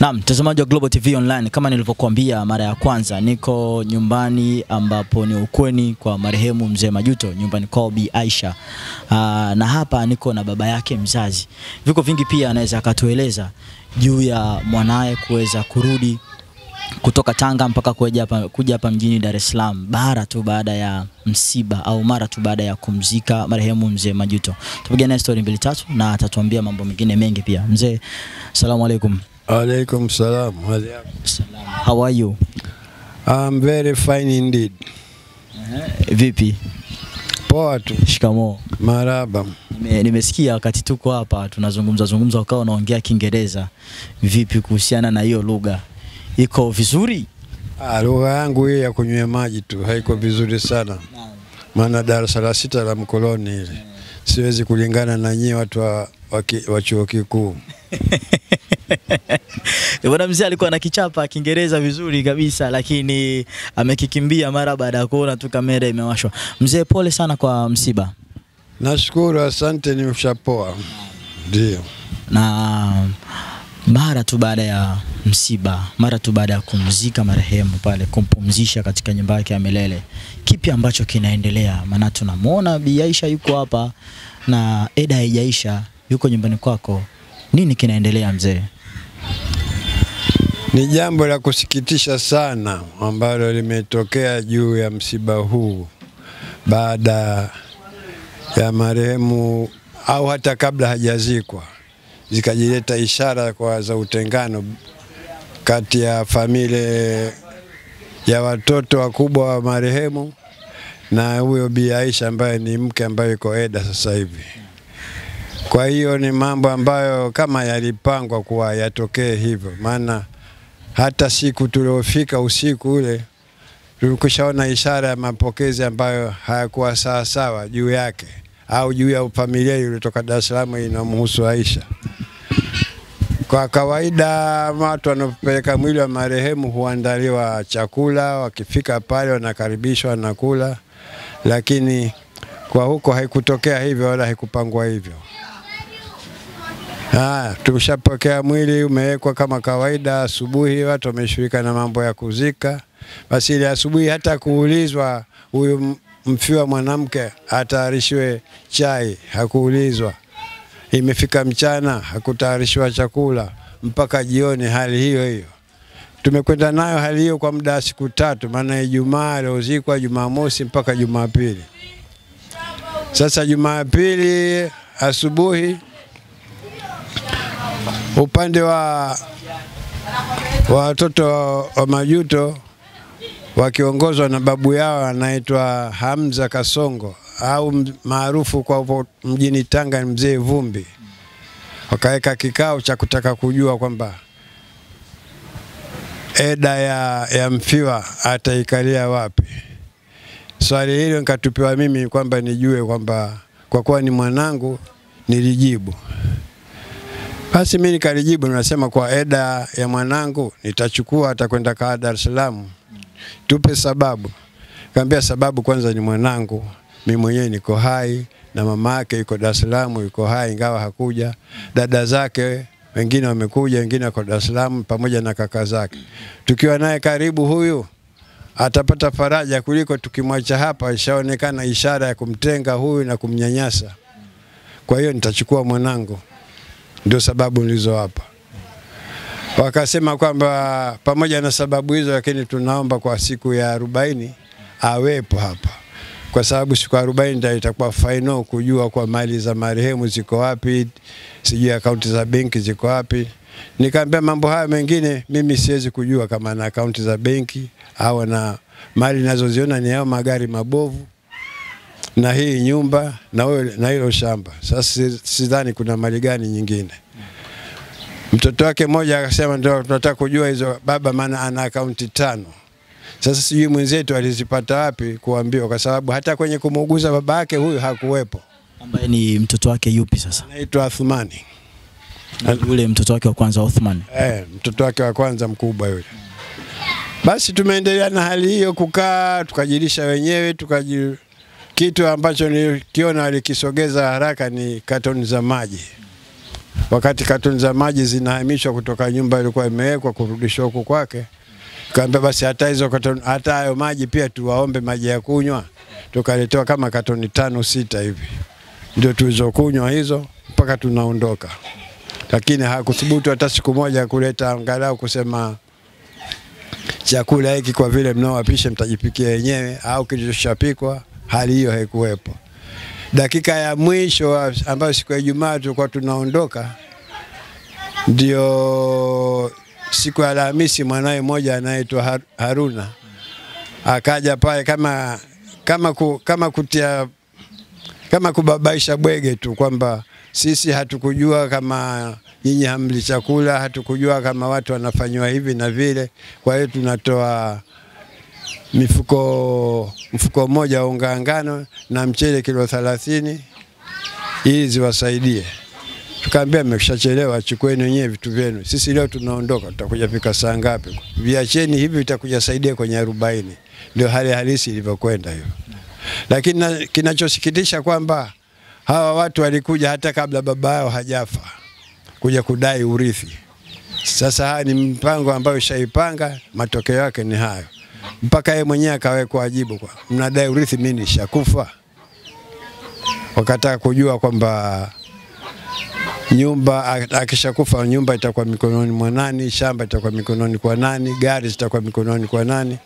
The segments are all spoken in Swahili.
Na mtazamaji wa Global TV Online, kama nilivyokuambia mara ya kwanza, niko nyumbani ambapo ni ukweni kwa marehemu Mzee Majuto, nyumbani kwa Bi Aisha. Na hapa niko na baba yake mzazi. Viko vingi pia anaweza akatueleza juu ya mwanae kuweza kurudi kutoka Tanga mpaka kuja hapa mjini Dar es Salaam bara tu baada ya msiba au mara tu baada ya kumzika marehemu Mzee Majuto. Tupigane story mbili tatu na atatuambia mambo mengine mengi pia. Mzee, asalamu alaykum. Alaikum salam. How are you? I'm very fine indeed. Vipi? Poa tu. Shikamo. Marhaba. Nimesikia wakati tuko hapa tunazungumza ukao naongea Kiingereza. Vipi kuhusiana na hiyo lugha? Iko vizuri? Lugha yangu hii ya kunywa maji tu haiko vizuri sana. Maana darasa la 6 la mkoloni ile. Siwezi kulingana na nyinyi watu wa chuo kikuu. Bwana mzee alikuwa na kichapa Kiingereza vizuri kabisa, lakini amekikimbia mara baada ya kuona tu kamera imewashwa. Mzee, pole sana kwa msiba. Nashukuru, asante, nimeshapoa. Ndio. Na mara tu baada ya msiba, mara tu baada ya kumzika marehemu pale, kumpumzisha katika nyumba yake ya milele, kipi ambacho kinaendelea? Maana tunamuona Bi Aisha yuko hapa na Eda haijaisha, yuko nyumbani kwako. Nini kinaendelea mzee? Ni jambo la kusikitisha sana ambalo limetokea juu ya msiba huu, baada ya marehemu au hata kabla hajazikwa, zikajileta ishara kwa za utengano kati ya familia ya watoto wakubwa wa marehemu na huyo Bi Aisha ambaye ni mke ambaye yuko Eda sasa hivi. Kwa hiyo ni mambo ambayo kama yalipangwa kuwa yatokee hivyo, maana hata siku tuliofika usiku ule tulikwishaona ishara ya mapokezi ambayo hayakuwa sawa sawa juu yake au juu ya familia iliyotoka Dar es Salaam inayomhusu Aisha. Kwa kawaida watu wanapeleka mwili wa marehemu huandaliwa chakula, wakifika pale wanakaribishwa na kula, lakini kwa huko haikutokea hivyo wala haikupangwa hivyo. Tumeshapokea mwili umewekwa kama kawaida, asubuhi watu wameshughulika na mambo ya kuzika. Basi ile asubuhi hata kuulizwa huyu mfiwa mwanamke atayarishiwe chai hakuulizwa. Imefika mchana hakutayarishiwa chakula, mpaka jioni hali hiyo hiyo. Tumekwenda nayo hali hiyo kwa muda siku 3, maana Ijumaa leo Jumamosi mpaka Jumapili. Sasa Jumapili asubuhi upande wa watoto wa Majuto wakiongozwa na babu yao anaitwa Hamza Kasongo au maarufu kwa mjini Tanga Mzee Vumbi, wakaweka kikao cha kutaka kujua kwamba Eda ya mfiwa ataikalia wapi. Swali hilo nikatupiwa mimi kwamba nijue kwamba kwa kuwa ni mwanangu nilijibu. Basi mimi nikalijibu nasema kwa Eda ya mwanangu nitachukua, atakwenda kwa Dar es Salaam. Tupe sababu. Kaambia sababu kwanza ni mwanangu, mimi mwenyewe niko hai na mama yake yuko Dar es Salaam, yuko hai ingawa hakuja. Dada zake wengine wamekuja, wengine wako Dar es Salaam pamoja na kaka zake. Tukiwa naye karibu huyu atapata faraja kuliko tukimwacha hapa, ishaonekana ishara ya kumtenga huyu na kumnyanyasa. Kwa hiyo nitachukua mwanangu. Ndio sababu nilizo hapa. Wakasema kwamba pamoja na sababu hizo, lakini tunaomba kwa siku ya 40 awepo hapa, kwa sababu siku ya 40 ndio itakuwa final kujua kwa mali za marehemu ziko wapi, sijui akaunti za benki ziko wapi. Nikamwambia mambo haya mengine mimi siwezi kujua kama na akaunti za benki au na mali ninazoziona ni yao magari mabovu na hii nyumba na hilo shamba. Sasa sidhani kuna mali gani nyingine. Mtoto wake mmoja akasema ndio tunataka kujua hizo baba, maana ana akaunti 5. Sasa sijui mwenzetu alizipata wapi kuambiwa, kwa sababu hata kwenye kumuuguza baba yake huyu hakuwepo. Ambaye ni mtoto wake yupi sasa? Anaitwa Athmani. Yule mtoto wake wa kwanza Othman. Mtoto wake wa kwanza mkubwa yule. Basi tumeendelea na hali hiyo kukaa, tukajilisha wenyewe, kitu ambacho nilikiona alikisogeza haraka ni katoni za maji. Wakati katuni za maji zinahamishwa kutoka nyumba ilikuwa imewekwa kurudishwa huko kwake, kaambia basi hata hizo katuni, hata hayo maji pia tuwaombe maji ya kunywa. Tukaletewa kama katuni 5-6 hivi, ndio tulizokunywa hizo mpaka tunaondoka. Lakini hakuthubutu hata siku moja kuleta angalau kusema chakula hiki kwa vile mnaowapisha mtajipikia wenyewe au kilichoshapikwa. Hali hiyo haikuwepo. Dakika ya mwisho ambayo siku ya Ijumaa tulikuwa tunaondoka, ndio siku ya Alhamisi mwanae mmoja anaitwa Haruna akaja pale kama kubabaisha bwege tu kwamba sisi hatukujua kama nyinyi hamli chakula, hatukujua kama watu wanafanywa hivi na vile. Kwa hiyo tunatoa mfuko mmoja unga ngano na mchele kilo 30 ili ziwasaidie. Tukaambia mmeshachelewa, chukueni wenyewe vitu vyenu. Sisi leo tunaondoka, tutakuja pika saa ngapi? Viacheni hivi, vitakuja saidia kwenye 40. Ndio hali halisi ilivyokwenda hiyo. Lakini kinachosikitisha kwamba hawa watu walikuja hata kabla baba yao hajafa kuja kudai urithi. Sasa haya ni mpango ambayo shaipanga, matokeo yake ni hayo. Mpaka yeye mwenyewe akawekwa ajibu kwa mnadai urithi mimi nishakufa. Wakataka kujua kwamba nyumba akishakufa nyumba itakuwa mikononi mwa nani, shamba itakuwa mikononi kwa nani, gari zitakuwa mikononi kwa nani.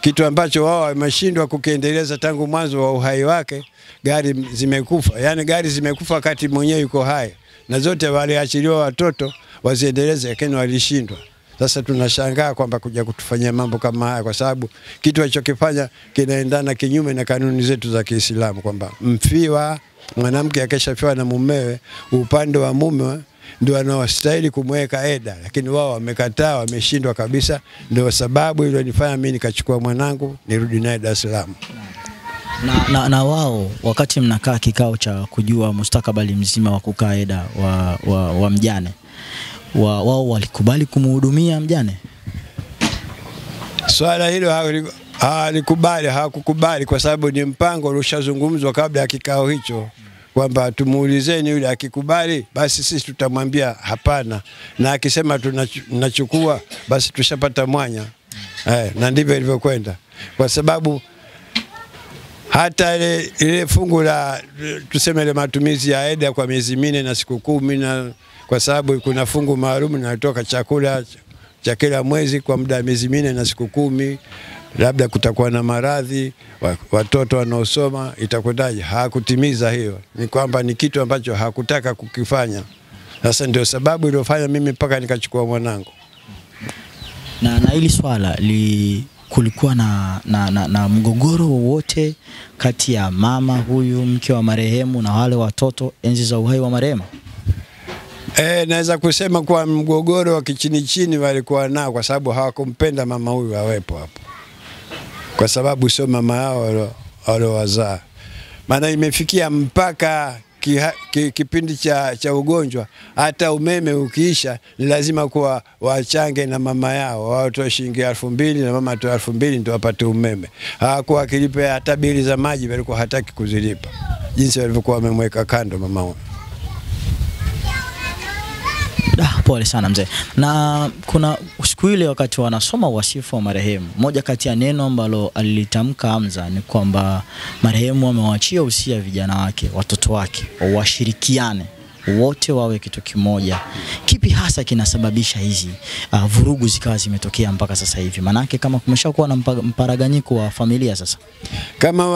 Kitu ambacho wao wameshindwa kukiendeleza tangu mwanzo wa uhai wake. Gari zimekufa, yani gari zimekufa wakati mwenyewe yuko hai, na zote waliachiliwa watoto waziendeleze, lakini walishindwa. Sasa tunashangaa kwamba kuja kutufanyia mambo kama haya, kwa sababu kitu alichokifanya kinaendana kinyume na kanuni zetu za Kiislamu kwamba mfiwa mwanamke akishafiwa na mumewe, upande wa mume ndio anaostahili kumweka eda, lakini wao wamekataa, wameshindwa kabisa. Ndio sababu ile nilifanya mimi nikachukua mwanangu nirudi naye Dar es Salaam. Na wao wakati mnakaa kikao cha kujua mustakabali mzima wa kukaa eda wa mjane, wao walikubali kumhudumia mjane? Swala hilo hawakukubali kwa sababu ni mpango ulishazungumzwa kabla ya kikao hicho kwamba tumuulizeni yule, akikubali basi sisi tutamwambia hapana, na akisema tunachukua basi tushapata mwanya. Na ndivyo ilivyokwenda, kwa sababu hata ile fungu la tuseme ile matumizi ya eda kwa miezi 4 na siku 10, na kwa sababu kuna fungu maalum linatoka chakula cha kila mwezi kwa muda wa miezi 4 na siku 10. Labda kutakuwa na maradhi, watoto wanaosoma itakwendaje? Hakutimiza hiyo. Ni kwamba ni kitu ambacho hakutaka kukifanya. Sasa ndio sababu iliyofanya mimi mpaka nikachukua mwanangu. Na hili swala kulikuwa na mgogoro wote kati ya mama huyu mke wa marehemu na wale watoto enzi za uhai wa marehemu? Naweza kusema kwa mgogoro wa kichini chini walikuwa nao, kwa sababu hawakumpenda mama huyu awepo hapo, kwa sababu sio mama yao aliowazaa. Maana imefikia mpaka kipindi cha ugonjwa, hata umeme ukiisha ni lazima kuwa wachange na mama yao, watoe shilingi 2000 na mama atoe 2000 ndio wapate umeme. Hakuwa kilipe hata bili za maji, walikuwa hataki kuzilipa jinsi walivyokuwa wamemweka kando mama wao. Pole sana mzee. Na kuna siku ile wakati wanasoma wasifu wa marehemu, moja kati ya neno ambalo alilitamka Hamza ni kwamba marehemu amewaachia usia vijana wake, watoto wake washirikiane wote, wawe kitu kimoja. Kipi hasa kinasababisha hizi vurugu zikawa zimetokea mpaka sasa hivi? Manake kama kumeshakuwa na mparaganyiko wa familia sasa. Kama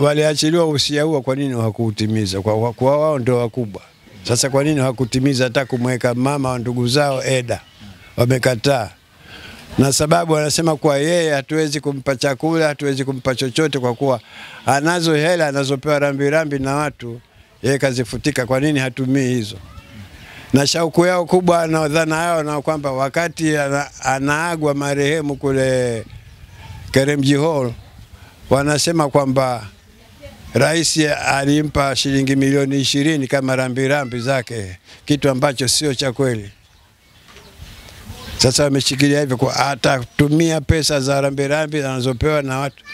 waliachiliwa usia huo, kwa nini hawakuutimiza? Kwa wao ndio wakubwa. Sasa kwa nini hakutimiza hata kumweka mama wa ndugu zao eda? Wamekataa. Na sababu wanasema kwa yeye hatuwezi kumpa chakula, hatuwezi kumpa chochote kwa kuwa anazo hela anazopewa rambirambi na watu, yeye kazifutika. Kwa nini hatumii hizo? Na shauku yao kubwa na dhana yao na kwamba wakati anaagwa marehemu kule Keremji Hall, wanasema kwamba Raisi alimpa shilingi milioni 20 kama rambirambi zake, kitu ambacho sio cha kweli. Sasa wameshikilia hivyo kwa atatumia pesa za rambirambi anazopewa na watu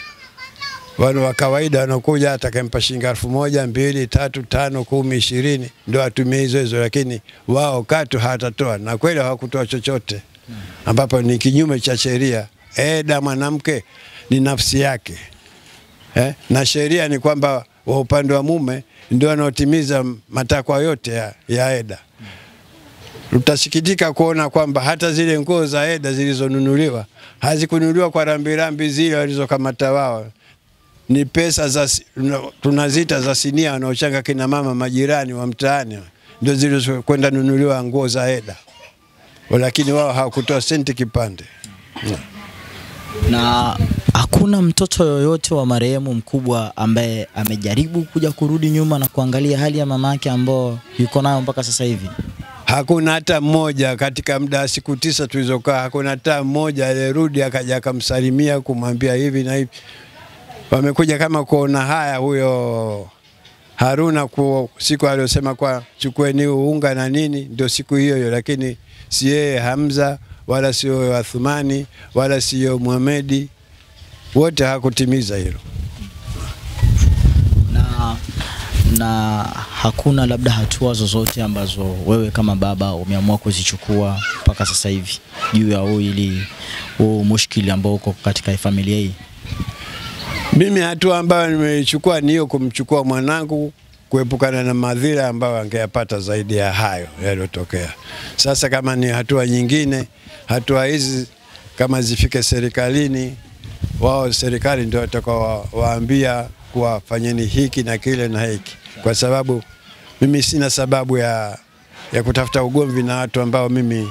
Wanu wa kawaida wanakuja atakempa shilingi 1000, 2000, 300, 500, 20 ndio atumie hizo hizo, lakini wao katu hatatoa, na kweli hawakutoa chochote, ambapo ni kinyume cha sheria. Eda mwanamke ni nafsi yake. Na sheria ni kwamba wa upande wa mume ndio anaotimiza matakwa yote ya Eda. Tutasikitika kuona kwamba hata zile nguo za Eda zilizonunuliwa hazikununuliwa kwa rambirambi zile walizokamata wao. Ni pesa za tunazita za sinia wanaochanga kina mama majirani wa mtaani ndio zilizokwenda nunuliwa nguo za Eda, lakini wao hawakutoa senti kipande. Na hakuna mtoto yoyote wa marehemu mkubwa ambaye amejaribu kuja kurudi nyuma na kuangalia hali ya mamake ambao yuko nayo mpaka sasa hivi. Hakuna hata mmoja katika muda wa siku 9 tulizokaa, hakuna hata mmoja alirudi akaja kumsalimia kumwambia hivi na hivi. Wamekuja kama kuona haya huyo Haruna kwa siku aliyosema kwa chukueni unga na nini, ndio siku hiyo hiyo, lakini si yeye Hamza wala sio Wathumani wala sio Muhamedi, wote hakutimiza hilo. Na hakuna labda hatua zozote ambazo wewe kama baba umeamua kuzichukua mpaka sasa hivi juu ya huo mushkili ambao uko katika familia hii? Mimi hatua ambayo nimeichukua ni hiyo, kumchukua mwanangu, kuepukana na madhila ambayo angeyapata zaidi ya hayo yaliyotokea. Sasa kama ni hatua nyingine, hatua hizi kama zifike serikalini, wao serikali ndio watakao waambia kwa fanyeni hiki na kile na hiki, kwa sababu mimi sina sababu ya kutafuta ugomvi na watu ambao mimi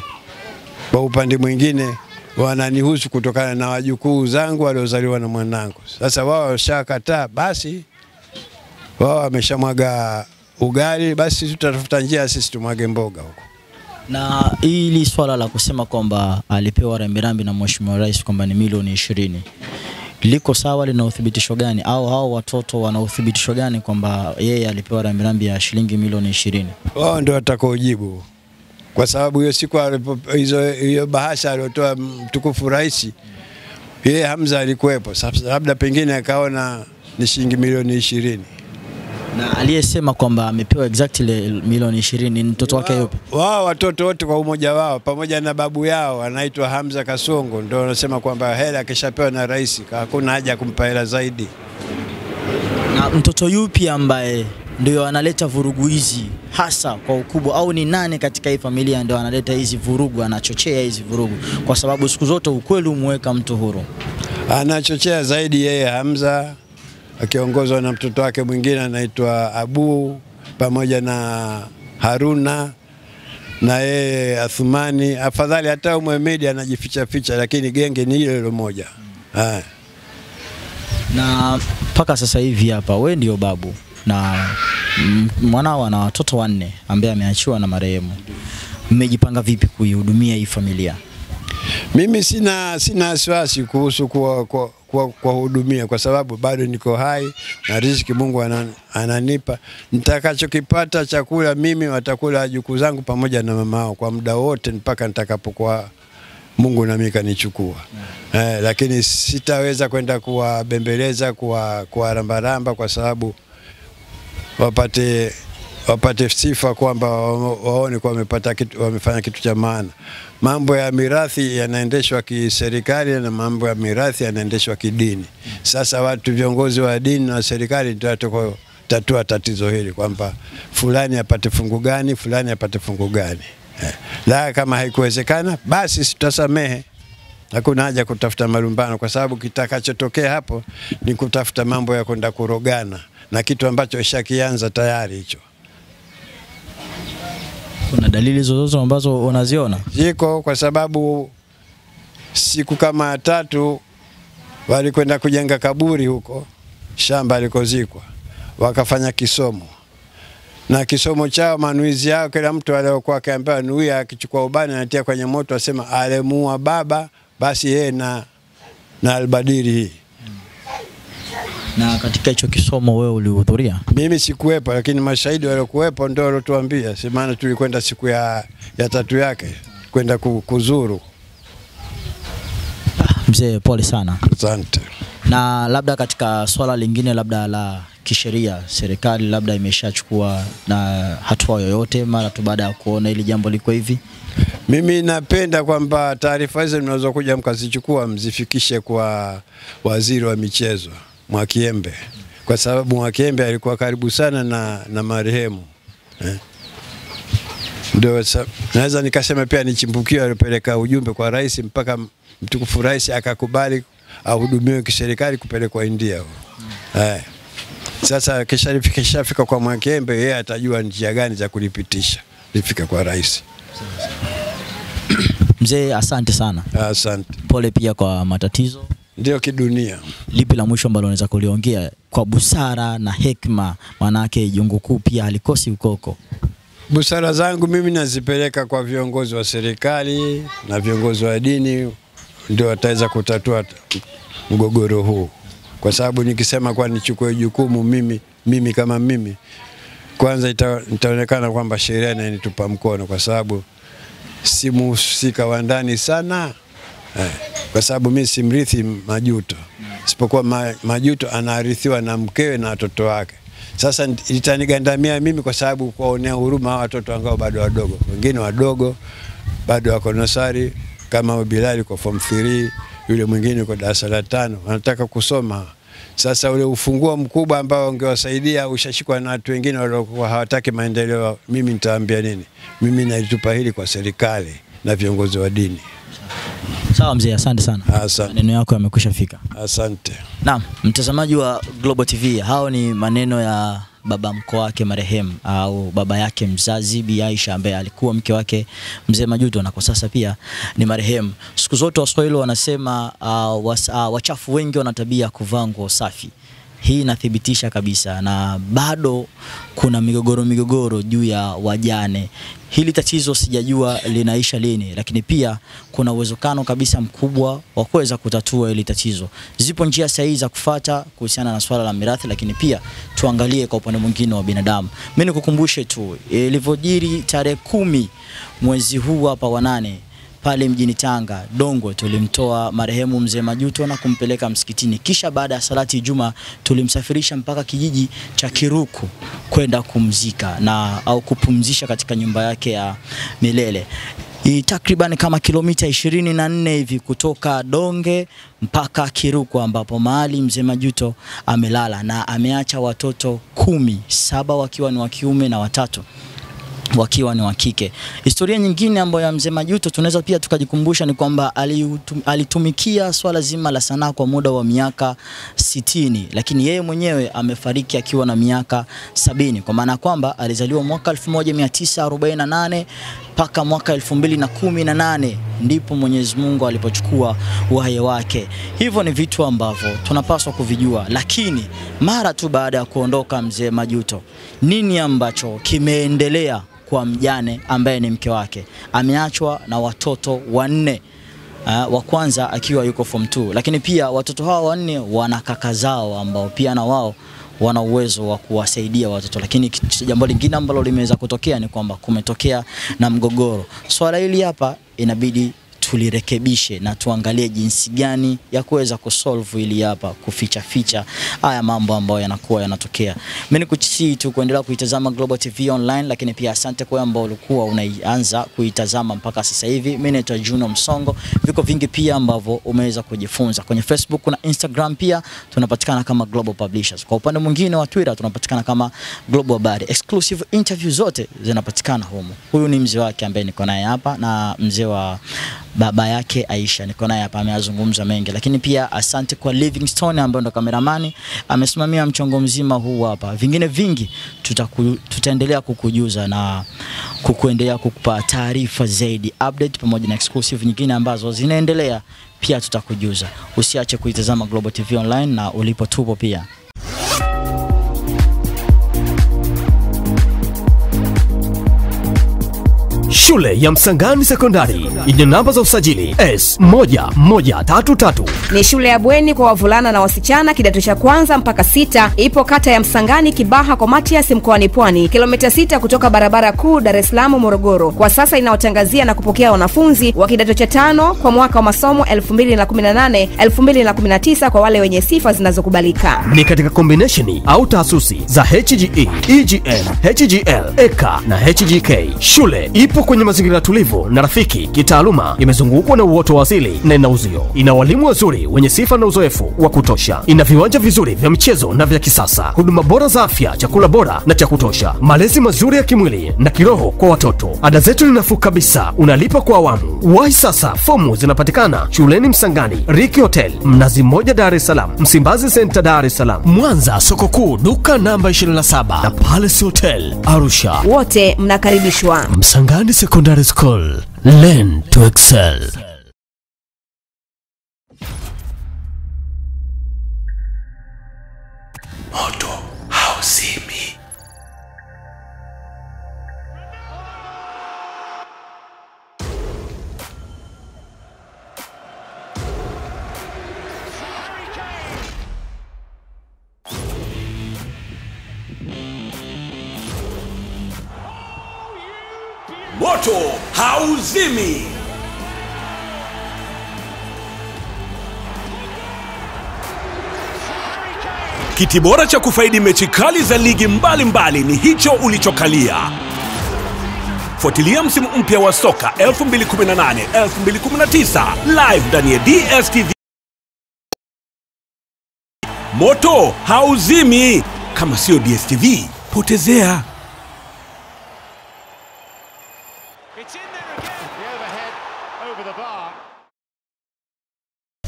kwa upande mwingine wananihusu kutokana na wajukuu zangu waliozaliwa na mwanangu. Sasa wao shakataa, basi wao wameshamwaga ugali, basi tutatafuta njia sisi tumwage mboga huko. Na hili swala la kusema kwamba alipewa rambirambi na mheshimiwa rais kwamba ni milioni 20 liko sawa, lina uthibitisho gani au hao watoto wana uthibitisho gani kwamba yeye alipewa rambirambi ya shilingi milioni 20? Wao ndio watakaojibu, kwa sababu hiyo siku hiyo bahasha aliyotoa mtukufu rais, yeye Hamza alikuwepo, labda pengine akaona ni shilingi milioni 20. Na aliyesema kwamba amepewa exactly milioni 20 ni mtoto wake yupi? Wao watoto wote kwa umoja wao pamoja na babu yao anaitwa Hamza Kasongo, ndio anasema kwamba hela kishapewa na rais, hakuna haja kumpa hela zaidi. Na mtoto yupi ambaye ndio analeta vurugu hizi hasa kwa ukubwa, au ni nani katika hii familia ndio analeta hizi vurugu, anachochea hizi vurugu? Kwa sababu siku zote ukweli umweka mtu huru. Anachochea zaidi yeye Hamza akiongozwa na mtoto wake mwingine anaitwa Abu pamoja na Haruna na yeye Athumani. Afadhali hata Muhamedi anajificha ficha, lakini genge ni hilo moja. Na paka sasa hivi hapa wewe ndio babu na mwanao na watoto 4 ambaye ameachiwa na marehemu, mmejipanga vipi kuihudumia hii familia? Mimi sina wasiwasi kuhusu kuwahudumia, kwa sababu bado niko hai na riziki Mungu ananipa. Nitakachokipata chakula mimi watakula wajukuu zangu pamoja na mamao kwa muda wote mpaka nitakapokuwa Mungu na mimi kanichukua. Lakini sitaweza kwenda kuwabembeleza, kuwarambaramba, kwa sababu wapate sifa kwamba waone kwa wamepata kitu, wamefanya kitu cha maana. Mambo ya mirathi yanaendeshwa kiserikali na mambo ya mirathi yanaendeshwa kidini. Sasa watu viongozi wa dini na serikali ndio watakaotatua tatizo hili kwamba fulani apate fungu gani, fulani apate fungu gani. La kama haikuwezekana, basi tutasamehe. Hakuna haja kutafuta malumbano, kwa sababu kitakachotokea hapo ni kutafuta mambo ya kwenda kurogana na kitu ambacho ishakianza tayari hicho. Kuna dalili zozote ambazo unaziona? Ziko, kwa sababu siku kama 3 walikwenda kujenga kaburi huko shamba alikozikwa, wakafanya kisomo. Na kisomo chao, manuizi yao, kila mtu aliyokuwa akiambiwa nuia akichukua ubani anatia kwenye moto asema alimuua baba, basi yeye na albadiri hii. Na katika hicho kisomo wewe ulihudhuria? Mimi sikuwepo, lakini mashahidi waliokuwepo ndio waliotuambia. Si maana tulikwenda siku ya 3 yake kwenda kuzuru. Mzee pole sana. Asante. Na labda katika swala lingine labda la kisheria, serikali labda imeshachukua na hatua yoyote mara tu baada ya kuona ili jambo liko hivi? Mimi napenda kwamba taarifa hizo mnazokuja mkazichukua mzifikishe kwa waziri wa michezo Mwakembe, kwa sababu Mwakembe alikuwa karibu sana na marehemu. Ndio naweza nikasema pia ni chimbukio alipeleka ujumbe kwa rais mpaka mtukufu rais akakubali ahudumiwe kiserikali kupelekwa India. Sasa kishafika kwa Mwakembe, yeye atajua njia gani za kulipitisha lifika kwa rais. Mzee, asante sana. Asante. Pole pia kwa matatizo. Ndio kidunia. Lipi la mwisho ambalo unaweza kuliongea kwa busara na hekima, manake jungu kuu pia halikosi ukoko? Busara zangu mimi nazipeleka kwa viongozi wa serikali na viongozi wa dini, ndio wataweza kutatua mgogoro huu. Kwa sababu nikisema kwa nichukue jukumu mimi kama mimi, kwanza itaonekana kwamba sheria inanitupa mkono, kwa sababu si muhusika wa ndani sana. Kwa sababu mimi simrithi Majuto. Isipokuwa Majuto anarithiwa na mkewe na watoto wake. Sasa itanigandamia mimi kwa sababu kuonea huruma hawa watoto ambao bado wadogo. Wengine wadogo, bado wako nursery, kama Bilali kwa form 3, yule mwingine kwa darasa la 5, anataka kusoma. Sasa ule ufunguo mkubwa ambao ungewasaidia ushashikwa na watu wengine waliokuwa hawataki maendeleo, mimi nitaambia nini? Mimi naitupa hili kwa serikali na viongozi wa dini. Sawa mzee, asante sana. Maneno yako yamekushafika. Asante. Naam, mtazamaji wa Global TV, hao ni maneno ya baba mko wake marehemu au baba yake mzazi Bi Aisha, ambaye alikuwa mke wake Mzee Majuto na kwa sasa pia ni marehemu. Siku zote Waswahili wanasema wachafu wengi wana tabia kuvaa nguo safi. Hii inathibitisha kabisa, na bado kuna migogoro juu ya wajane. Hili tatizo sijajua linaisha lini, lakini pia kuna uwezekano kabisa mkubwa wa kuweza kutatua hili tatizo. Zipo njia sahihi za kufuata kuhusiana na swala la mirathi, lakini pia tuangalie kwa upande mwingine wa binadamu. Mimi nikukumbushe tu ilivyojiri tarehe 10 mwezi huu hapa wa 8 pale mjini Tanga Dongo, tulimtoa marehemu Mzee Majuto na kumpeleka msikitini. Kisha baada ya salati Juma tulimsafirisha mpaka kijiji cha Kiruku kwenda kumzika na au kupumzisha katika nyumba yake ya milele. Takriban kama kilomita 24 hivi kutoka Donge mpaka Kiruku, ambapo mahali Mzee Majuto amelala na ameacha watoto 10, 7 wakiwa ni wa kiume na 3 wakiwa ni wa kike. Historia nyingine ambayo ya Mzee Majuto tunaweza pia tukajikumbusha ni kwamba alitumikia swala zima la sanaa kwa muda wa miaka 60, lakini yeye mwenyewe amefariki akiwa na miaka 70, kwa maana kwamba alizaliwa mwaka 1948 paka mwaka 2018 ndipo Mwenyezi Mungu alipochukua uhai wake. Hivyo ni vitu ambavyo tunapaswa kuvijua. Lakini mara tu baada ya kuondoka Mzee Majuto, nini ambacho kimeendelea kwa mjane ambaye ni mke wake? Ameachwa na watoto 4, wa kwanza akiwa yuko form 2, lakini pia watoto hawa 4 wana kaka zao ambao pia na wao wana uwezo wa kuwasaidia watoto. Lakini jambo lingine ambalo limeweza kutokea ni kwamba kumetokea na mgogoro. Swala hili hapa inabidi tulirekebishe na tuangalie jinsi gani ya kuweza kusolve hili hapa, kuficha haya mambo ambayo yanakuwa yanatokea. Mimi nikuchisi tu kuendelea kuitazama Global TV Online, lakini pia asante kwa ambao ulikuwa unaanza kuitazama mpaka sasa hivi. Mimi naitwa Juno Msongo. Viko vingi pia ambavyo umeweza kujifunza. Kwenye Facebook na Instagram pia tunapatikana kama Global Publishers. Kwa upande mwingine wa Twitter tunapatikana kama Global Habari. Exclusive interview zote zinapatikana humo. Huyu ni mzee wake ambaye niko naye hapa na mzee wa baba yake Aisha niko naye hapa, ameyazungumza mengi. Lakini pia asante kwa Livingstone ambaye ndo kameramani, amesimamia mchongo mzima huu hapa. Vingine vingi tutaendelea kukujuza na kukuendelea kukupa taarifa zaidi, update pamoja na exclusive nyingine ambazo zinaendelea pia tutakujuza. Usiache kuitazama Global TV Online na ulipo tupo pia. Shule ya Msangani Secondary yenye namba za usajili S1133. Ni shule ya bweni kwa wavulana na wasichana kidato cha kwanza mpaka 6. Ipo kata ya Msangani, Kibaha, Komatias, mkoani Pwani, kilomita 6 kutoka barabara kuu Dar es Salaam Morogoro. Kwa sasa inaotangazia na kupokea wanafunzi wa kidato cha 5 kwa mwaka wa masomo 2018-2019 kwa wale wenye sifa zinazokubalika. Ni katika combination au taasisi za HGE, EGM, HGL, EK na HGK. Shule ipo kwenye mazingira tulivu na rafiki kitaaluma, imezungukwa na uoto wa asili na ina uzio. Ina walimu wazuri wenye sifa na uzoefu wa kutosha. Ina viwanja vizuri vya michezo na vya kisasa. Huduma bora za afya, chakula bora na cha kutosha. Malezi mazuri ya kimwili na kiroho kwa watoto. Ada zetu ni nafuu kabisa, unalipa kwa awamu. Wahi sasa, fomu zinapatikana shuleni Msangani, Riki Hotel, Mnazi Mmoja Dar es Salaam, Msimbazi Center Dar es Salaam, Mwanza Soko Kuu duka namba 27 na Palace Hotel Arusha. Wote mnakaribishwa. Msangani Secondary School, learn to excel. Moto hauzimi. Moto hauzimi. Kiti bora cha kufaidi mechi kali za ligi mbalimbali ni hicho ulichokalia. Fuatilia msimu mpya wa soka 2018-2019 live ndani ya DStv. Moto hauzimi. Kama sio DStv, potezea.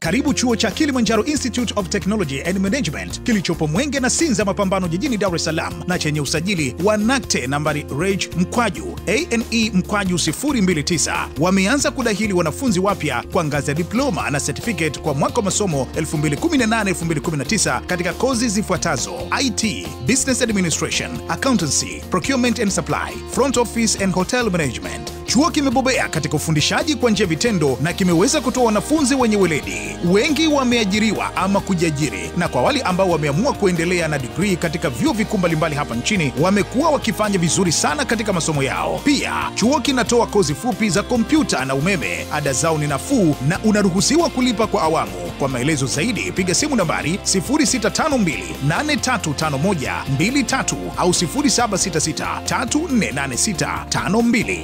Karibu chuo cha Kilimanjaro Institute of Technology and Management kilichopo Mwenge na Sinza Mapambano jijini Dar es Salaam, na chenye usajili wa NACTE nambari REG/ANE/029. Wameanza kudahili wanafunzi wapya kwa ngazi ya diploma na certificate kwa mwaka wa masomo 2018-2019 katika kozi zifuatazo: IT, Business Administration, Accountancy, Procurement and Supply, Front Office and Hotel Management. Chuo kimebobea katika ufundishaji kwa njia vitendo na kimeweza kutoa wanafunzi wenye weledi. Wengi wameajiriwa ama kujiajiri, na kwa wale ambao wameamua kuendelea na degree katika vyuo vikuu mbalimbali hapa nchini, wamekuwa wakifanya vizuri sana katika masomo yao. Pia chuo kinatoa kozi fupi za kompyuta na umeme. Ada zao ni nafuu na unaruhusiwa kulipa kwa awamu. Kwa maelezo zaidi piga simu nambari 0652-8351-23 au 0766-348652.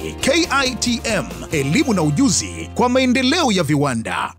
KITM, elimu na ujuzi kwa maendeleo ya viwanda.